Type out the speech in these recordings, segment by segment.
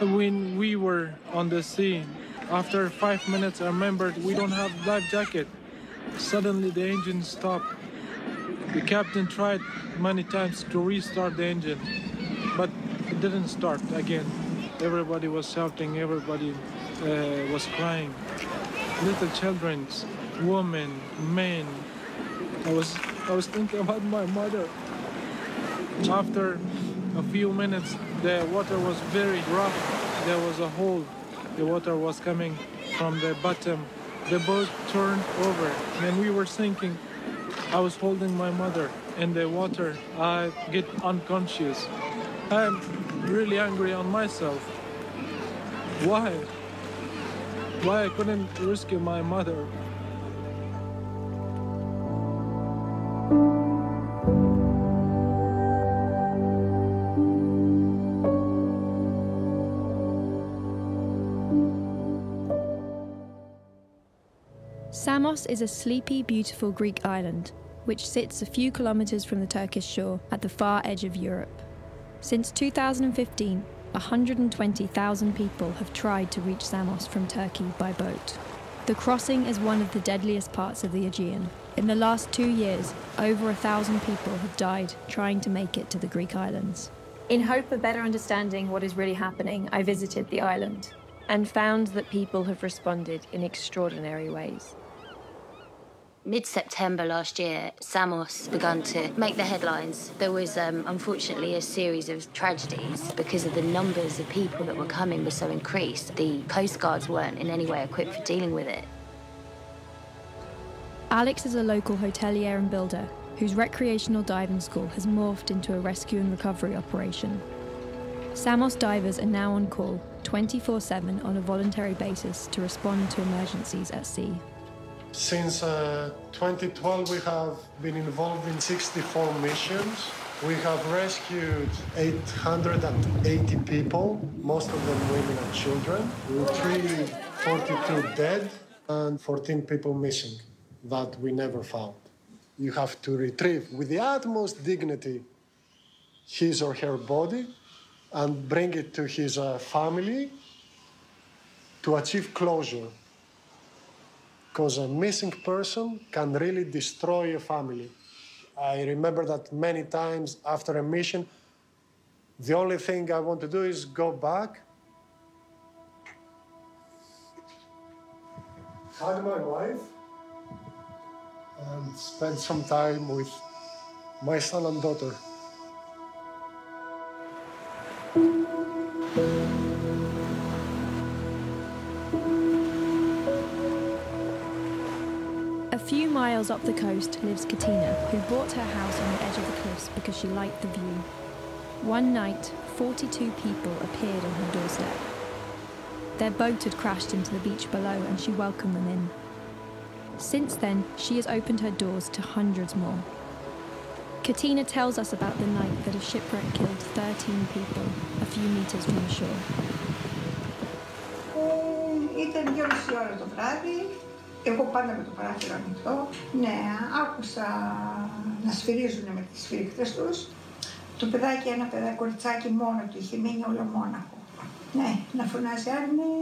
When we were on the sea, after 5 minutes, I remembered we don't have life jacket. Suddenly the engine stopped. The captain tried many times to restart the engine, but it didn't start again. Everybody was shouting, everybody was crying. Little children, women, men. I was thinking about my mother. After a few minutes, the water was very rough. There was a hole. The water was coming from the bottom. The boat turned over and we were sinking. I was holding my mother in the water. I get unconscious. I'm really angry on myself. Why? Why I couldn't rescue my mother? Samos is a sleepy, beautiful Greek island, which sits a few kilometres from the Turkish shore at the far edge of Europe. Since 2015, 120,000 people have tried to reach Samos from Turkey by boat. The crossing is one of the deadliest parts of the Aegean. In the last 2 years, over 1,000 people have died trying to make it to the Greek islands. In hope of better understanding what is really happening, I visited the island and found that people have responded in extraordinary ways. Mid-September last year, Samos began to make the headlines. There was, unfortunately, a series of tragedies because of the numbers of people that were coming were so increased. The coast guards weren't in any way equipped for dealing with it. Alex is a local hotelier and builder whose recreational diving school has morphed into a rescue and recovery operation. Samos divers are now on call 24/7 on a voluntary basis to respond to emergencies at sea. Since 2012, we have been involved in 64 missions. We have rescued 880 people, most of them women and children, with 342 dead and 14 people missing that we never found. You have to retrieve, with the utmost dignity, his or her body and bring it to his family to achieve closure. Because a missing person can really destroy a family. I remember that many times after a mission, the only thing I want to do is go back, hug my wife, and spend some time with my son and daughter. A few miles up the coast lives Katina, who bought her house on the edge of the cliffs because she liked the view. One night, 42 people appeared on her doorstep. Their boat had crashed into the beach below and she welcomed them in. Since then, she has opened her doors to hundreds more. Katina tells us about the night that a shipwreck killed 13 people a few metres from the shore. Εγώ πάντα με το παράθυρο ανοιχτό. Ναι, άκουσα να σφυρίζουν με τις σφυρίχτες τους. Το παιδάκι, ένα παιδάκι, κοριτσάκι μόνο του, είχε μείνει όλο μόναχο. Ναι, να φωνάζει άρνη.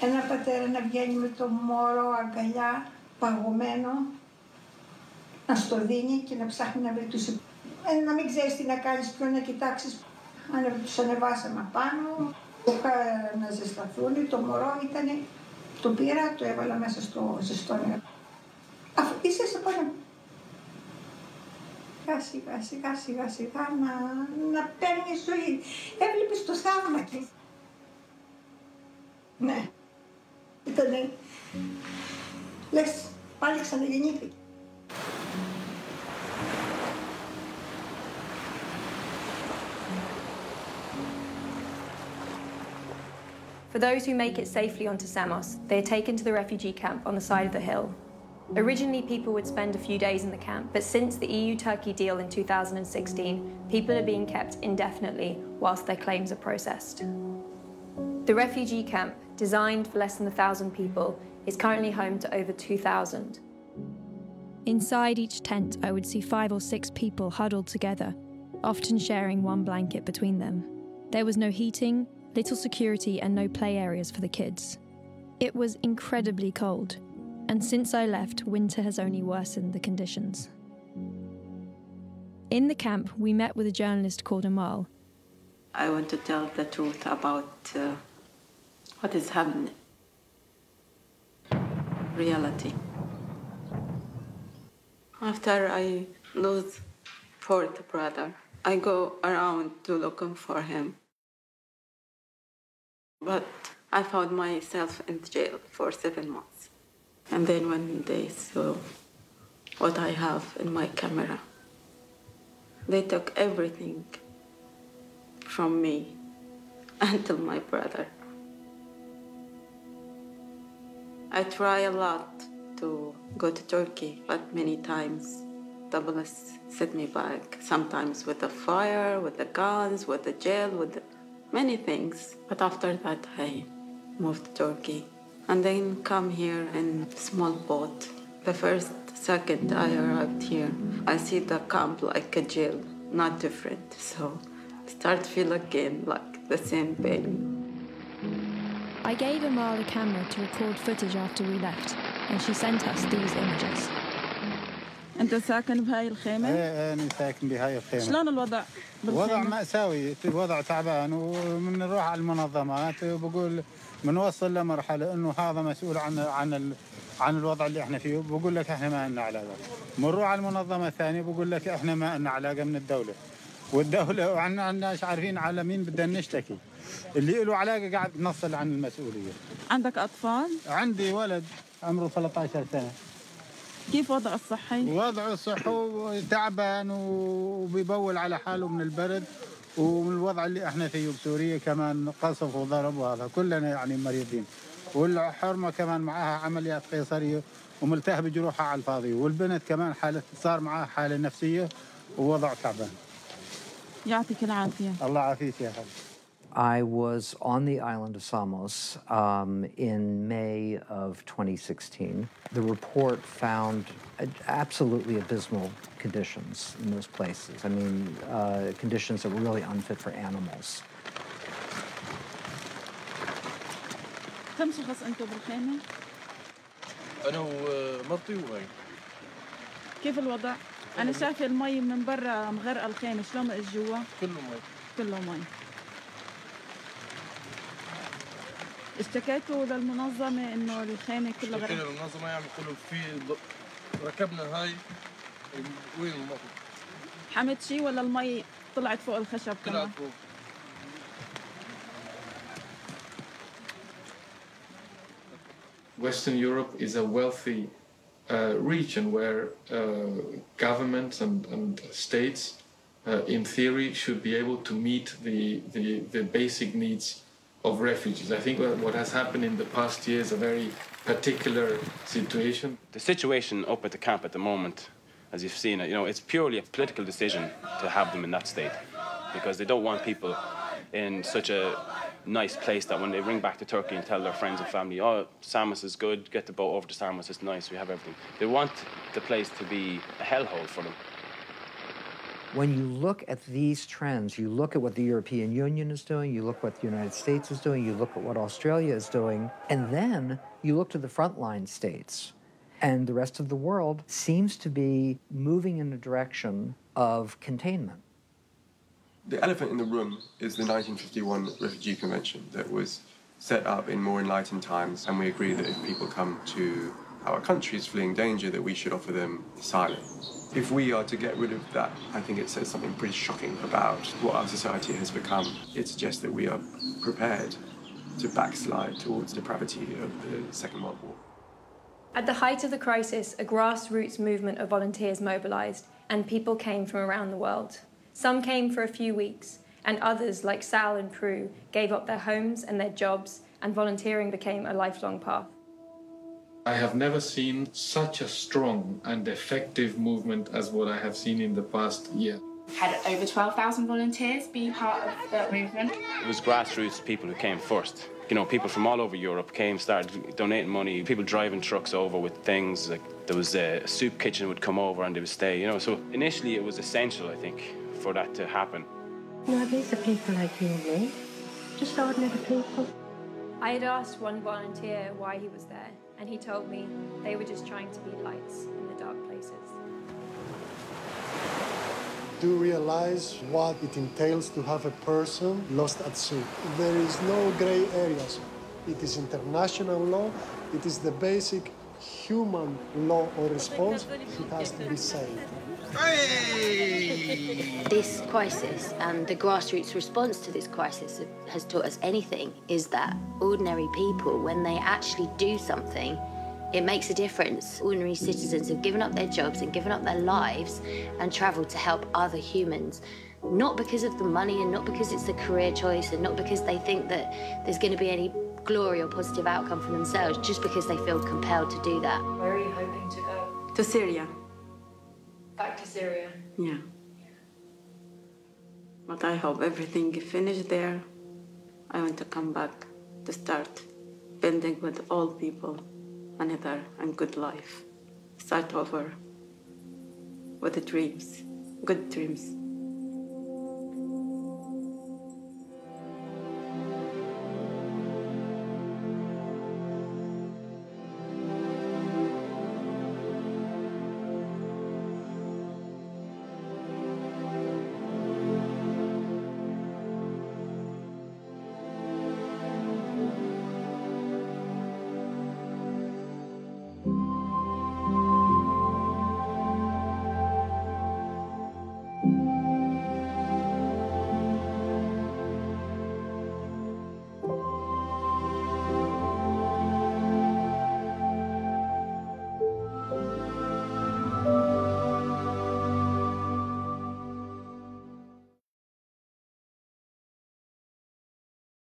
Ένα πατέρα να βγαίνει με το μωρό αγκαλιά, παγωμένο, να στο δίνει και να ψάχνει να βρει τους υπόλοιπους. Να μην ξέρεις τι να κάνεις, ποιον να κοιτάξεις. Τους ανεβάσαμε πάνω, να ζεσταθούν. Το μωρό ήταν. Το πήρα, το έβαλα μέσα στο ζεστό νερό. Αφού είσαι σε πάνω. Σιγά σιγά να παίρνει ζωή. Έβλεπες το θαύμα της. Ναι. Ήτανε. Λες, πάλι ξαναγεννήθηκε. For those who make it safely onto Samos, they are taken to the refugee camp on the side of the hill. Originally, people would spend a few days in the camp, but since the EU-Turkey deal in 2016, people are being kept indefinitely whilst their claims are processed. The refugee camp, designed for less than 1,000 people, is currently home to over 2,000. Inside each tent, I would see 5 or 6 people huddled together, often sharing one blanket between them. There was no heating, little security and no play areas for the kids. It was incredibly cold, and since I left, winter has only worsened the conditions. In the camp, we met with a journalist called Amal. I want to tell the truth about what is happening. Reality. After I lose fourth brother, I go around to looking for him. But I found myself in jail for 7 months. And then when they saw what I have in my camera, they took everything from me until my brother. I try a lot to go to Turkey, but many times doubles set me back, sometimes with the fire, with the guns, with the jail, with many things. But after that, I moved to Turkey and then come here in a small boat. The first second I arrived here, I see the camp like a jail, not different. So I start feel again like the same pain. I gave Amal a camera to record footage after we left, and she sent us these images. أنت ساكن بهاي الخيمة؟ إيه أنا ساكن بهاي الخيمة. شلون الوضع بالخيمة؟ وضع مأساوي، وضع تعبان، وبنروح على المنظمات وبقول بنوصل لمرحلة إنه هذا مسؤول عن الوضع اللي إحنا فيه، بقول لك إحنا ما لنا علاقة. بنروح على المنظمة الثانية بقول لك إحنا ما لنا علاقة من الدولة. والدولة وعناش عارفين على مين بدنا نشتكي. اللي له علاقة قاعد نصل عن المسؤولية. عندك أطفال؟ عندي ولد عمره 13 سنة. كيف وضعه الصحي؟ وضعه الصحي تعبان وبيبول على حاله من البرد ومن الوضع اللي احنا فيه بسوريا كمان قصف وضرب وهذا كلنا يعني مريضين. والحرمة كمان معاها عمليات قيصرية وملتهبة بجروحها على الفاضي، والبنت كمان حالة صار معاها حالة نفسية ووضع تعبان. يعطيك العافية. الله يعافيك يا حبيبي. I was on the island of Samos in May of 2016. The report found absolutely abysmal conditions in those places. I mean, conditions that were really unfit for animals. كم شخص أنتوا بالخيمة؟ أنا ومرتي وهي. كيف الوضع؟ أنا شايفة المي من برا مغرقة الخيمة، شلون الجوا؟ كله مي. كله مي. اشتكيتوا للمنظمة إنه الخيمة كلها غرقت؟ اشتكينا للمنظمة يعني يقولوا في ركبنا هاي وين المطر؟ حمد شي ولا المي طلعت فوق الخشب كمان؟ طلعت فوق. Western Europe is a wealthy region where governments and states, in theory, should be able to meet the basic needs of refugees. I think what has happened in the past year is a very particular situation. The situation up at the camp at the moment, as you've seen, you know, it's purely a political decision to have them in that state because they don't want people in such a nice place that when they ring back to Turkey and tell their friends and family, oh, Samos is good, get the boat over to Samos, it's nice, we have everything. They want the place to be a hellhole for them. When you look at these trends, you look at what the European Union is doing, you look at what the United States is doing, you look at what Australia is doing, and then you look to the frontline states, and the rest of the world seems to be moving in the direction of containment. The elephant in the room is the 1951 Refugee Convention that was set up in more enlightened times, and we agree that if people come to our countries fleeing danger, that we should offer them asylum. If we are to get rid of that, I think it says something pretty shocking about what our society has become. It suggests that we are prepared to backslide towards depravity of the Second World War. At the height of the crisis, a grassroots movement of volunteers mobilised, and people came from around the world. Some came for a few weeks, and others, like Sal and Prue, gave up their homes and their jobs, and volunteering became a lifelong path. I have never seen such a strong and effective movement as what I have seen in the past year. Had over 12,000 volunteers be part of that movement. It was grassroots people who came first. You know, people from all over Europe came, started donating money, people driving trucks over with things. Like there was a soup kitchen would come over and they would stay, you know. So initially it was essential, I think, for that to happen. You know, these are people like you and me. just ordinary people. I had asked one volunteer why he was there, and he told me they were just trying to be lights in the dark places. Do you realize what it entails to have a person lost at sea? There is no grey areas. It is international law. It is the basic human law or response. He has to be saved. Hey! This crisis and the grassroots response to this crisis has taught us anything is that ordinary people, when they actually do something, it makes a difference. Ordinary citizens have given up their jobs and given up their lives and travelled to help other humans, not because of the money and not because it's a career choice and not because they think that there's going to be any glory or positive outcome for themselves, just because they feel compelled to do that. Where are you hoping to go? To Syria. Back to Syria? Yeah. But I hope everything is finished there. I want to come back to start building with all people another and good life. Start over with the dreams, good dreams.